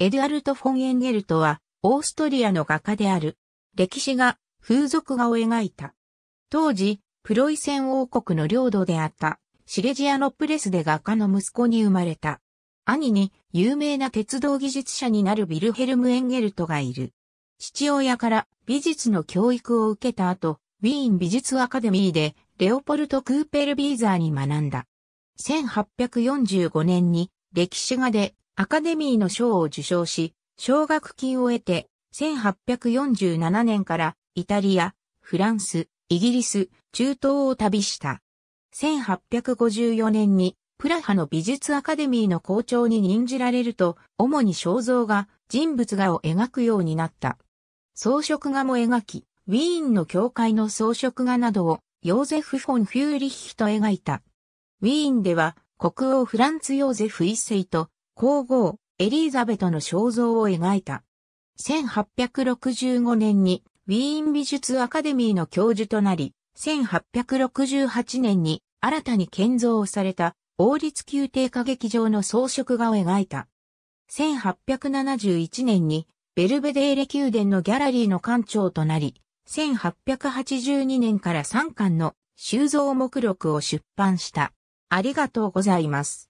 エドゥアルト・フォン・エンゲルトは、オーストリアの画家である。歴史画、風俗画を描いた。当時、プロイセン王国の領土であった、シレジアのプレスで画家の息子に生まれた。兄に、有名な鉄道技術者になるヴィルヘルム・エンゲルトがいる。父親から美術の教育を受けた後、ウィーン美術アカデミーで、レオポルト・クーペルビーザーに学んだ。1845年に、歴史画でアカデミーの賞を受賞し、奨学金を得て、1847年からイタリア、フランス、イギリス、中東を旅した。1854年にプラハの美術アカデミーの校長に任じられると、主に肖像画、人物画を描くようになった。装飾画も描き、ウィーンの教会の装飾画などをヨーゼフ・フォン・フューリッヒと描いた。ウィーンでは国王フランツ・ヨーゼフ一世と皇后エリーザベトの肖像を描いた。1865年にウィーン美術アカデミーの教授となり、1868年に新たに建造された王立宮廷歌劇場の装飾画を描いた。1871年にベルベデーレ宮殿のギャラリーの館長となり、1882年から3巻の収蔵目録を出版した。ありがとうございます。